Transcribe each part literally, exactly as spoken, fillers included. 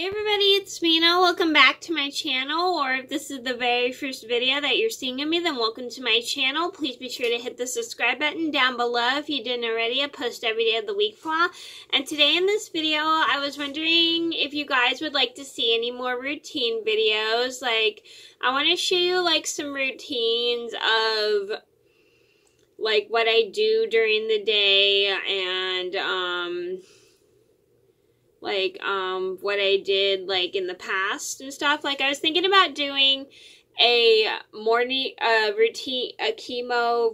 Hey everybody, it's Mina. Welcome back to my channel, or if this is the very first video that you're seeing of me, then welcome to my channel. Please be sure to hit the subscribe button down below if you didn't already. I post every day of the week flaw. And today in this video, I was wondering if you guys would like to see any more routine videos. Like, I want to show you like some routines of like what I do during the day and um... like, um, what I did, like, in the past and stuff. Like, I was thinking about doing a morning, uh, routine, a chemo,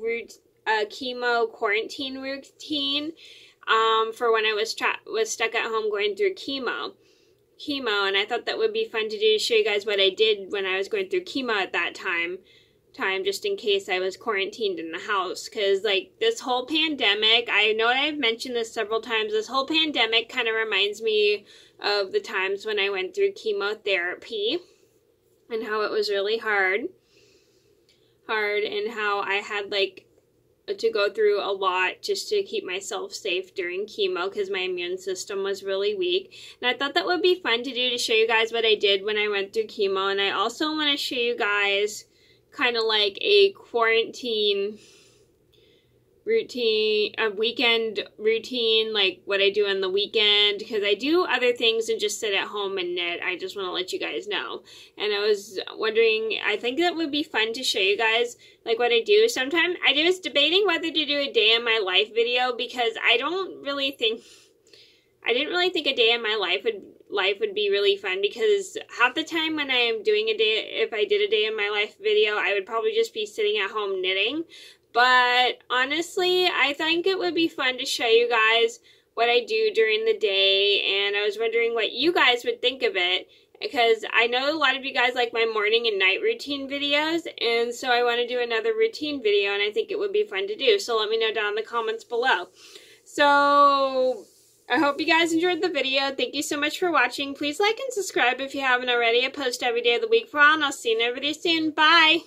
a chemo quarantine routine, um, for when I was, tra was stuck at home going through chemo, chemo, and I thought that would be fun to do, to show you guys what I did when I was going through chemo at that time, time, just in case I was quarantined in the house, because, like, this whole pandemic, I know I've mentioned this several times, this whole pandemic kind of reminds me of the times when I went through chemotherapy, and how it was really hard, hard, and how I had, like, to go through a lot just to keep myself safe during chemo because my immune system was really weak. And I thought that would be fun to do, to show you guys what I did when I went through chemo, and I also want to show you guys kind of like a quarantine routine, a weekend routine, like what I do on the weekend, because I do other things and just sit at home and knit. I just want to let you guys know. And I was wondering, I think that would be fun to show you guys like what I do. Sometimes I was debating whether to do a day in my life video, because I don't really think, I didn't really think a day in my life would life would be really fun, because half the time when I am doing a day, if I did a day in my life video, I would probably just be sitting at home knitting. But honestly, I think it would be fun to show you guys what I do during the day, and I was wondering what you guys would think of it, because I know a lot of you guys like my morning and night routine videos, and so I want to do another routine video, and I think it would be fun to do. So let me know down in the comments below. So I hope you guys enjoyed the video. Thank you so much for watching. Please like and subscribe if you haven't already. I post every day of the week for all, and I'll see you in every video soon. Bye!